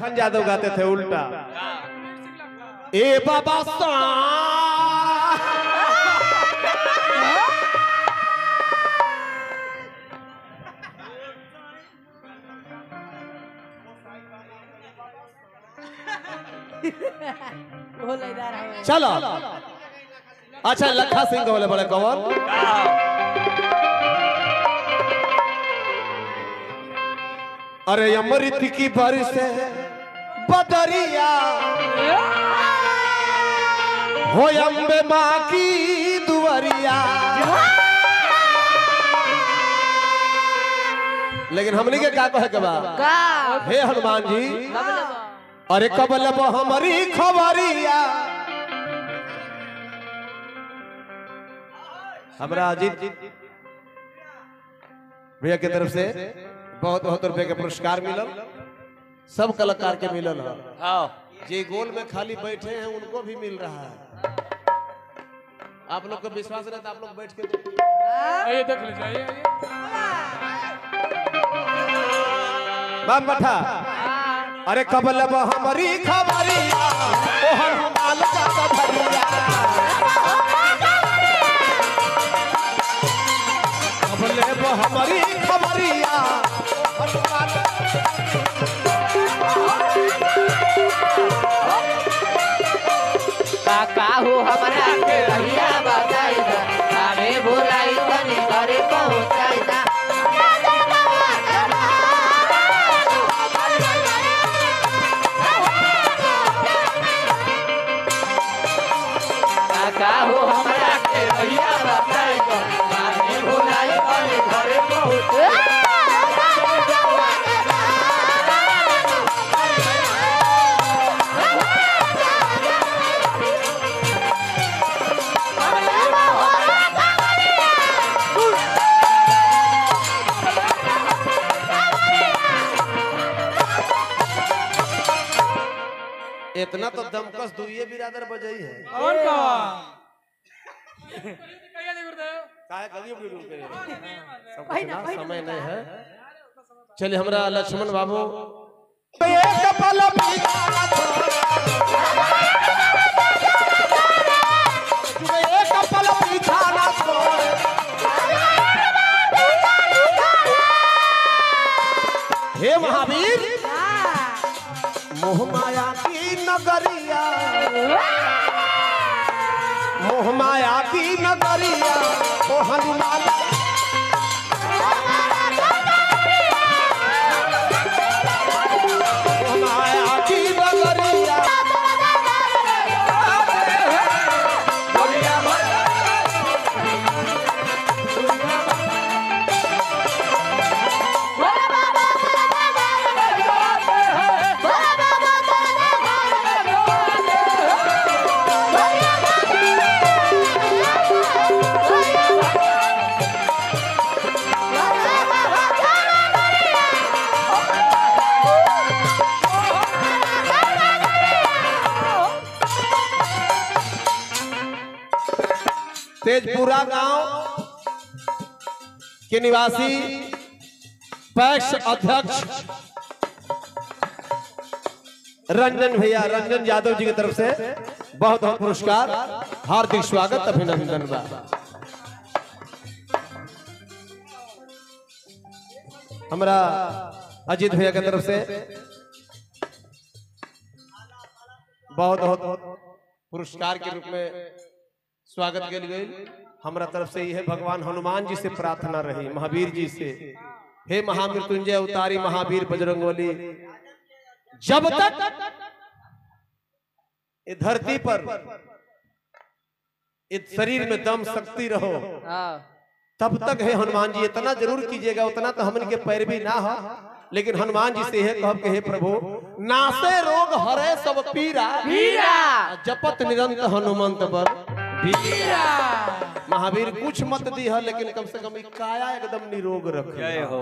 खन जादव गाते थे उल्टा। ए बाबा चलो अच्छा लखा सिंह बोले बड़े कौन अरे अमृत की बारिश है बदरिया हो अम्बे माँ की दुआरिया। लेकिन हमने के का कहे कहा हे हनुमान जी अरे कबल हमारी खबरिया। हमरा अजीत भैया की तरफ से बहुत बहुत रुपए के पुरस्कार मिलल सब कलाकार के मिलल। जे गोल में खाली बैठे हैं उनको भी मिल रहा है। आप लोग को विश्वास नहीं तो आप लोग बैठ के ये देख लीजिए। बाप बैठा अरे कबल हमारी खबरिया हमारी खबरिया काहू हमारा के रहिया बताई दा अरे बोलाई तनी करे पहुंचाई दा काहू हमारा के रहिया बताई दा अरे बोलाई तनी करे पहुंचाई इतना तो दमकस दुइये बिरादर बजाई है कौन का समय नहीं है। चलिए हमरा लक्ष्मण बाबू हे महावीर मोहमाया नगरिया मोहमाया की नगरिया ओ हनुमान मोहमाया की नगरिया तेजपुरा गांव के निवासी पैक्स अध्यक्ष रंजन भैया रंजन यादव जी की तरफ से बहुत बहुत पुरस्कार हार्दिक स्वागत अभिनंदन बा। हमरा अजीत भैया की तरफ से बहुत बहुत पुरस्कार के रूप में स्वागत के लिए हमारा तरफ से यह भगवान हनुमान जी से प्रार्थना रही महावीर जी से हे महामृत्युंजय अवतारी महावीर बजरंगबली जब तक इस धरती पर इस शरीर में दम शक्ति रहो तब तक हे हनुमान जी इतना जरूर कीजिएगा उतना तो हमन के पैर भी ना हो। लेकिन हनुमान जी से है कहब के हे प्रभु नासे रोग हरे सब पीरा पीरा जपत निरंत हनुमंत बल पीरा। महावीर कुछ मत दी है लेकिन कम से कम एक काया एकदम निरोग रख जय हो।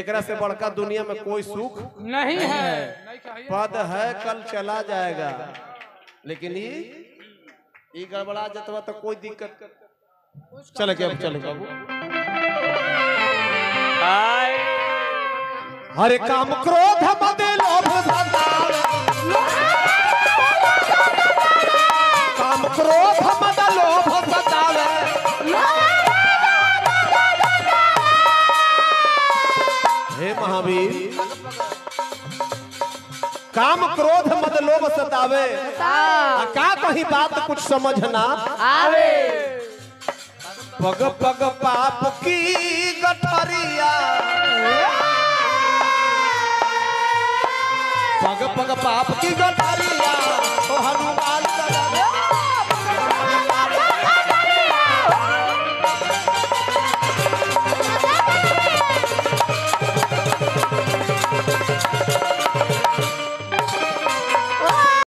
एकरा से बड़का दुनिया में कोई सुख नहीं है। पद है कल चला जाएगा लेकिन ये गड़बड़ा जतवा तो कोई दिक्कत चल के अब चल बाबू हरे काम क्रोध मद लोभ काम क्रोध मद लोभ सतावे हे महावीर काम क्रोध मद लोभ सतावे का कहीं बात कुछ समझ ना आवे। पग पग पाप की गठरिया पग पग पाप की गठरिया तो हनुमान